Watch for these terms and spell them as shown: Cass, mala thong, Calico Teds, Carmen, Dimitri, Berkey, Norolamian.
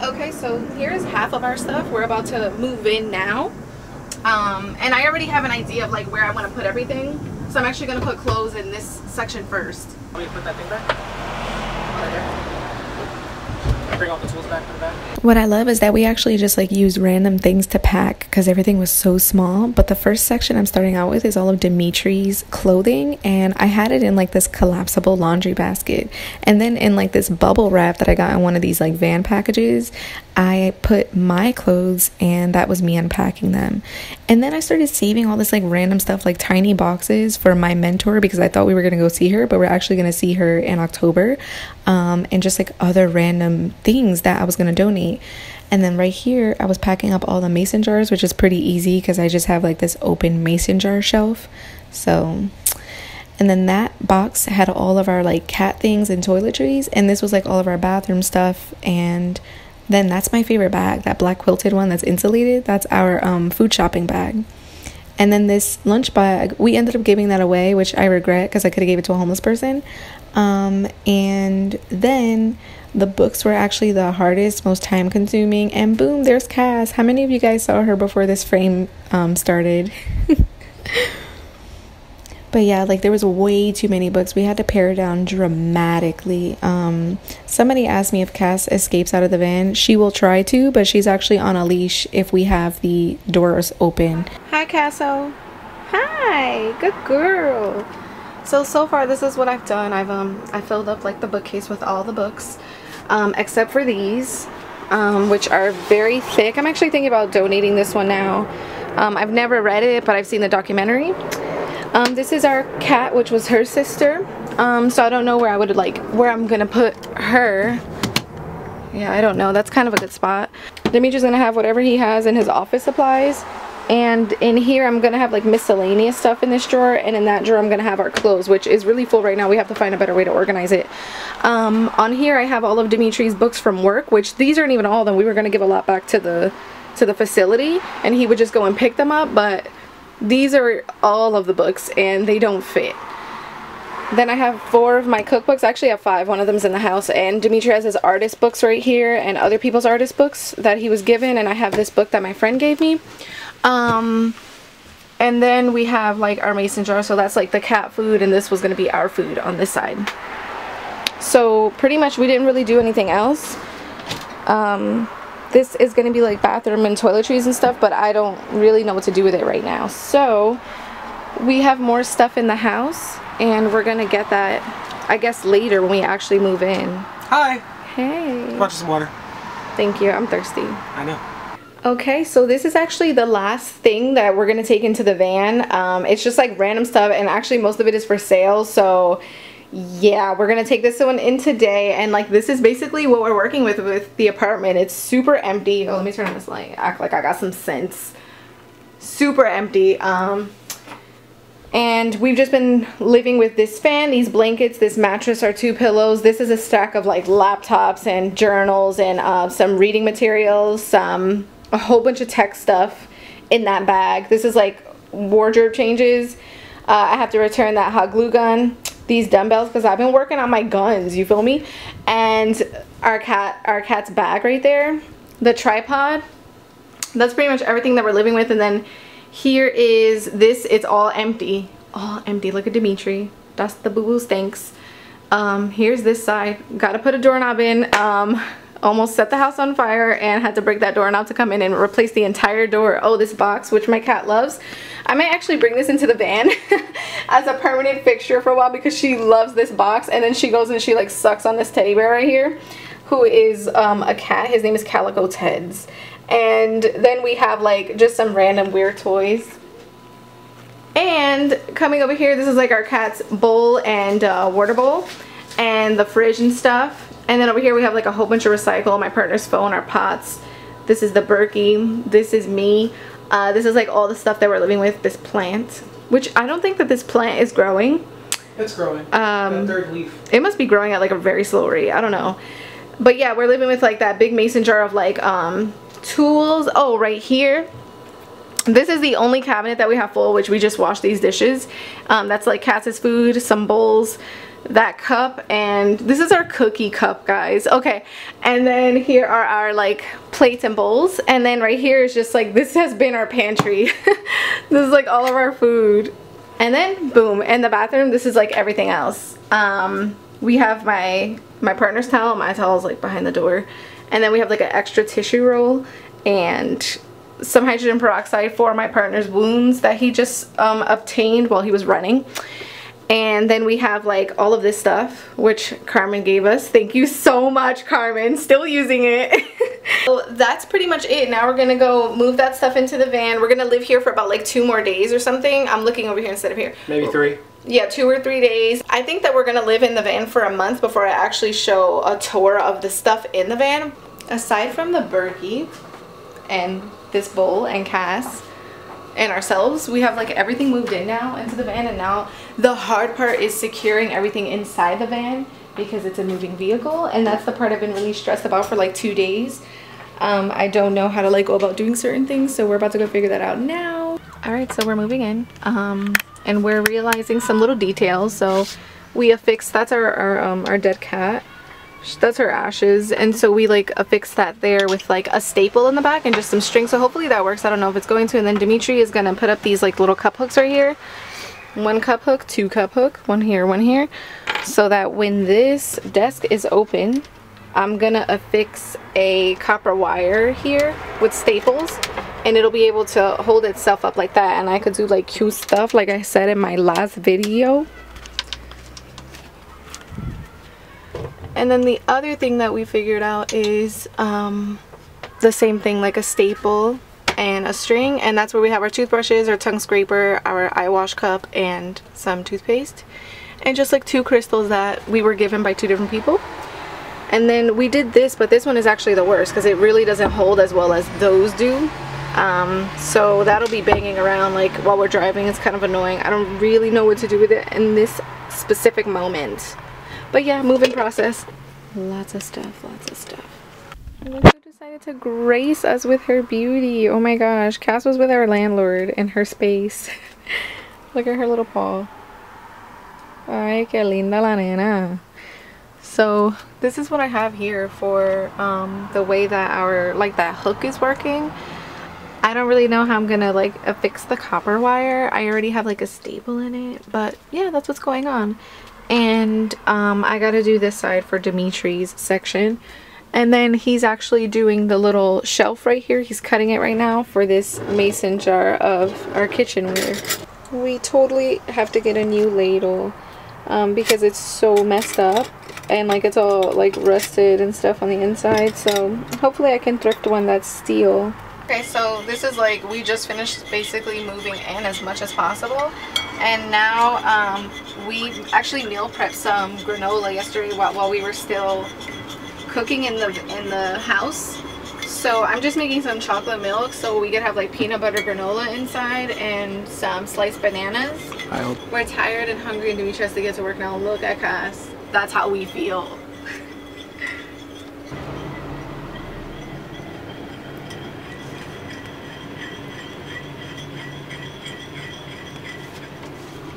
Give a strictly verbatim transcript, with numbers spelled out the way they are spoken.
Okay, so here's half of our stuff. We're about to move in now. Um, and I already have an idea of like where I want to put everything. So I'm actually going to put clothes in this section first. Let me put that thing back. Right there. Bring all the tools back to the back. What I love is that we actually just like used random things to pack because everything was so small. But the first section I'm starting out with is all of Dimitri's clothing, and I had it in like this collapsible laundry basket, and then in like this bubble wrap that I got in one of these like van packages, I put my clothes, and that was me unpacking them. And then I started saving all this like random stuff, like tiny boxes for my mentor, because I thought we were gonna go see her, but we're actually gonna see her in October, um, and just like other random things that I was gonna donate. And then right here, I was packing up all the mason jars, which is pretty easy because I just have like this open mason jar shelf. So, and then that box had all of our like cat things and toiletries, and this was like all of our bathroom stuff. And then that's my favorite bag, that black quilted one that's insulated. That's our um, food shopping bag. And then this lunch bag, we ended up giving that away, which I regret because I could have gave it to a homeless person. Um, and then the books were actually the hardest, most time consuming. And boom, there's Cass. How many of you guys saw her before this frame um, started? But yeah, like there was way too many books. We had to pare down dramatically. Um, somebody asked me if Cass escapes out of the van. She will try to, but she's actually on a leash if we have the doors open. Hi, Casso. Hi, good girl. So, so far this is what I've done. I've um, I filled up like the bookcase with all the books, um, except for these, um, which are very thick. I'm actually thinking about donating this one now. Um, I've never read it, but I've seen the documentary. Um, this is our cat, which was her sister. Um, so I don't know where I would like, where I'm gonna put her. Yeah, I don't know. That's kind of a good spot. Dimitri's gonna have whatever he has in his office supplies. And in here, I'm gonna have like miscellaneous stuff in this drawer. And in that drawer, I'm gonna have our clothes, which is really full right now. We have to find a better way to organize it. Um, on here, I have all of Dimitri's books from work, which these aren't even all of them. We were gonna give a lot back to the, to the facility, and he would just go and pick them up, but these are all of the books and they don't fit. Then I have four of my cookbooks. I actually have five. One of them's in the house, and Dimitri has his artist books right here and other people's artist books that he was given, and I have this book that my friend gave me. Um, and then we have like our mason jar, so that's like the cat food, and this was going to be our food on this side. So pretty much we didn't really do anything else. Um... This is going to be like bathroom and toiletries and stuff, but I don't really know what to do with it right now. So we have more stuff in the house, and we're going to get that, I guess, later when we actually move in. Hi. Hey. Watch some water. Thank you. I'm thirsty. I know. Okay, so this is actually the last thing that we're going to take into the van. Um, it's just like random stuff, and actually most of it is for sale, so yeah, we're gonna take this one in today. And like this is basically what we're working with with the apartment. It's super empty. Oh, let me turn on this light, act like I got some sense. Super empty. Um and we've just been living with this fan, these blankets, this mattress, our two pillows. This is a stack of like laptops and journals and uh, some reading materials, some a whole bunch of tech stuff in that bag. This is like wardrobe changes. uh, I have to return that hot glue gun, these dumbbells, because I've been working on my guns, you feel me? And our cat, our cat's bag right there, the tripod. That's pretty much everything that we're living with. And then here is this. It's all empty, all empty. Look at Dimitri. That's the boo-boo stinks. Um, here's this side. Gotta put a doorknob in. Um, almost set the house on fire and had to break that doorknob to come in and replace the entire door. Oh, this box, which my cat loves. I might actually bring this into the van as a permanent fixture for a while, because she loves this box. And then she goes and she like sucks on this teddy bear right here, who is um, a cat. His name is Calico Teds. And then we have like just some random weird toys. And coming over here, this is like our cat's bowl and uh, water bowl, and the fridge and stuff. And then over here we have like a whole bunch of recycle, my partner's phone, our pots. This is the Berkey. This is me. Uh, this is like all the stuff that we're living with. This plant, which I don't think that this plant is growing. It's growing. Um, the third leaf. It must be growing at like a very slow rate. I don't know. But yeah, we're living with like that big mason jar of like um, tools. Oh, right here. This is the only cabinet that we have full, which we just washed these dishes. Um, that's like Cass's food, some bowls, that cup, and this is our cookie cup, guys. Okay, and then here are our like plates and bowls, and then right here is just like, this has been our pantry. This is like all of our food, and then boom, in the bathroom this is like everything else. Um we have my my partner's towel. My towel is like behind the door, and then we have like an extra tissue roll and some hydrogen peroxide for my partner's wounds that he just um obtained while he was running. And then we have like all of this stuff, which Carmen gave us. Thank you so much, Carmen. Still using it. So that's pretty much it. Now we're going to go move that stuff into the van. We're going to live here for about like two more days or something. I'm looking over here instead of here. Maybe three. Yeah, two or three days. I think that we're going to live in the van for a month before I actually show a tour of the stuff in the van. Aside from the Berkey and this bowl and Cass and ourselves, we have like everything moved in now into the van, and now the hard part is securing everything inside the van because it's a moving vehicle, and that's the part I've been really stressed about for like two days. um I don't know how to like go about doing certain things, so we're about to go figure that out now. All right, so we're moving in, um and we're realizing some little details. So we affixed, that's our our, um, our dead cat, that's her ashes, and so we like affix that there with like a staple in the back and just some string, so hopefully that works. I don't know if it's going to. And then Dimitri is gonna put up these like little cup hooks right here, one cup hook, two cup hook, one here, one here, so that when this desk is open, I'm gonna affix a copper wire here with staples, and it'll be able to hold itself up like that, and I could do like cute stuff like I said in my last video. And then the other thing that we figured out is um, the same thing, like a staple and a string, and that's where we have our toothbrushes, our tongue scraper, our eye wash cup, and some toothpaste, and just like two crystals that we were given by two different people. And then we did this, but this one is actually the worst because it really doesn't hold as well as those do. Um, so that'll be banging around like while we're driving. It's kind of annoying. I don't really know what to do with it in this specific moment. But yeah, moving process. Lots of stuff, lots of stuff. And look who decided to grace us with her beauty. Oh my gosh, Cass was with our landlord in her space. Look at her little paw. Ay, que linda la nena. So this is what I have here for um, the way that our, like that hook is working. I don't really know how I'm gonna like affix the copper wire. I already have like a staple in it, but yeah, that's what's going on. And um, I gotta do this side for Dimitri's section, and then he's actually doing the little shelf right here. He's cutting it right now for this mason jar of our kitchenware. We totally have to get a new ladle um, because it's so messed up and like it's all like rusted and stuff on the inside, so hopefully I can thrift one that's steel. Okay, so this is like, we just finished basically moving in as much as possible, and now um, we actually meal prepped some granola yesterday while, while we were still cooking in the in the house. So I'm just making some chocolate milk so we could have like peanut butter granola inside and some sliced bananas. I hope. We're tired and hungry, and Dimitri has to get to work now. Look at us. That's how we feel.